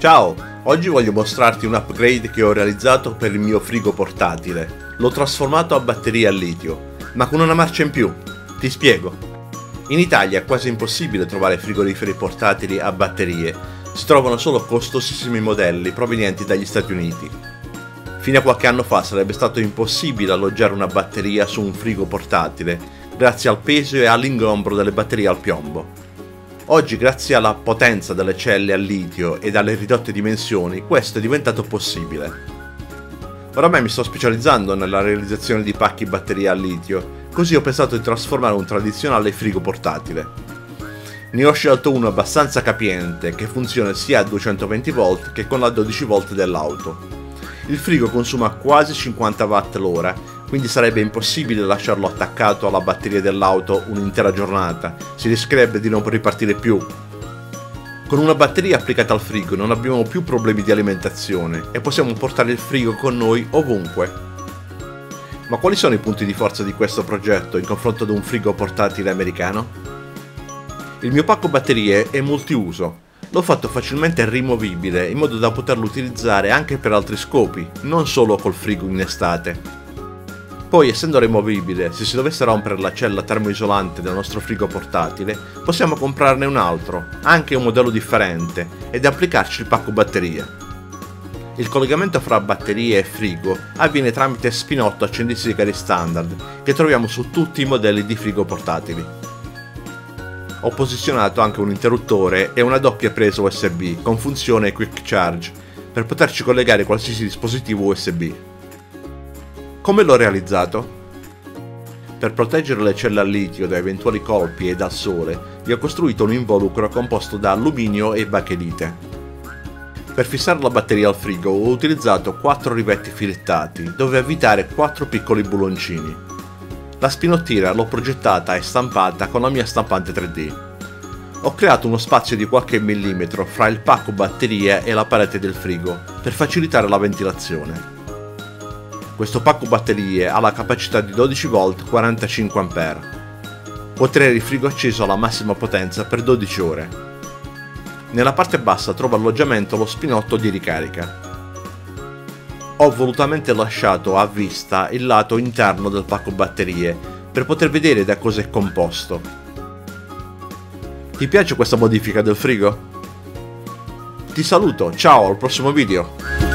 Ciao, oggi voglio mostrarti un upgrade che ho realizzato per il mio frigo portatile. L'ho trasformato a batteria al litio, ma con una marcia in più. Ti spiego. In Italia è quasi impossibile trovare frigoriferi portatili a batterie, si trovano solo costosissimi modelli provenienti dagli Stati Uniti. Fino a qualche anno fa sarebbe stato impossibile alloggiare una batteria su un frigo portatile, grazie al peso e all'ingombro delle batterie al piombo. Oggi, grazie alla potenza delle celle al litio e alle ridotte dimensioni, questo è diventato possibile. Oramai mi sto specializzando nella realizzazione di pacchi batterie al litio, così ho pensato di trasformare un tradizionale frigo portatile. Ne ho scelto uno abbastanza capiente, che funziona sia a 220V che con la 12V dell'auto. Il frigo consuma quasi 50W l'ora, quindi sarebbe impossibile lasciarlo attaccato alla batteria dell'auto un'intera giornata, si rischierebbe di non ripartire più. Con una batteria applicata al frigo non abbiamo più problemi di alimentazione e possiamo portare il frigo con noi ovunque. Ma quali sono i punti di forza di questo progetto in confronto ad un frigo portatile americano? Il mio pacco batterie è multiuso. L'ho fatto facilmente rimovibile in modo da poterlo utilizzare anche per altri scopi, non solo col frigo in estate. Poi, essendo removibile, se si dovesse rompere la cella termoisolante del nostro frigo portatile, possiamo comprarne un altro, anche un modello differente, ed applicarci il pacco batterie. Il collegamento fra batterie e frigo avviene tramite spinotto accendisigari standard, che troviamo su tutti i modelli di frigo portatili. Ho posizionato anche un interruttore e una doppia presa USB con funzione Quick Charge, per poterci collegare qualsiasi dispositivo USB. Come l'ho realizzato? Per proteggere le celle al litio da eventuali colpi e dal sole, vi ho costruito un involucro composto da alluminio e bachelite. Per fissare la batteria al frigo ho utilizzato 4 rivetti filettati, dove avvitare 4 piccoli buloncini. La spinottiera l'ho progettata e stampata con la mia stampante 3D. Ho creato uno spazio di qualche millimetro fra il pacco batteria e la parete del frigo, per facilitare la ventilazione. Questo pacco batterie ha la capacità di 12V 45A. Può tenere il frigo acceso alla massima potenza per 12 ore. Nella parte bassa trova alloggiamento lo spinotto di ricarica. Ho volutamente lasciato a vista il lato interno del pacco batterie per poter vedere da cosa è composto. Ti piace questa modifica del frigo? Ti saluto, ciao al prossimo video!